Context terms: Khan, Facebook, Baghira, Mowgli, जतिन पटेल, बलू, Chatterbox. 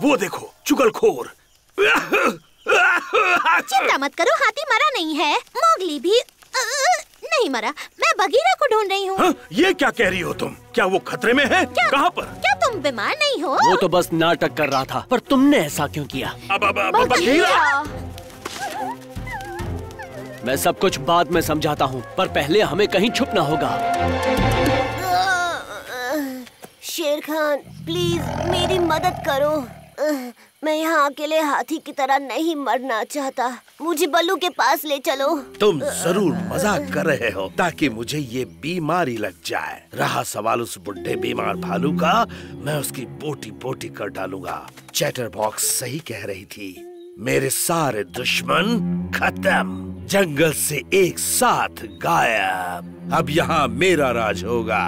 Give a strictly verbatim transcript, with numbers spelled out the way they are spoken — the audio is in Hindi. वो देखो चुगलखोर। चिंता मत करो, हाथी मरा नहीं है, मोगली भी नहीं मरा। मैं बगीरा को ढूंढ रही हूँ। ये क्या कह रही हो तुम? क्या वो खतरे में है? कहाँ पर? क्या तुम बीमार नहीं हो? वो तो बस नाटक कर रहा था, पर तुमने ऐसा क्यों किया? अब अब अब बगीरा। मैं सब कुछ बाद में समझाता हूँ, पर पहले हमें कहीं छुपना होगा। शेर खान प्लीज मेरी मदद करो, मैं यहाँ अकेले हाथी की तरह नहीं मरना चाहता। मुझे बलू के पास ले चलो। तुम जरूर मजाक कर रहे हो ताकि मुझे ये बीमारी लग जाए। रहा सवाल उस बुढ़े बीमार भालू का, मैं उसकी बोटी बोटी कर डालूंगा। चैटरबॉक्स सही कह रही थी, मेरे सारे दुश्मन खत्म, जंगल से एक साथ गायब। अब यहाँ मेरा राज होगा।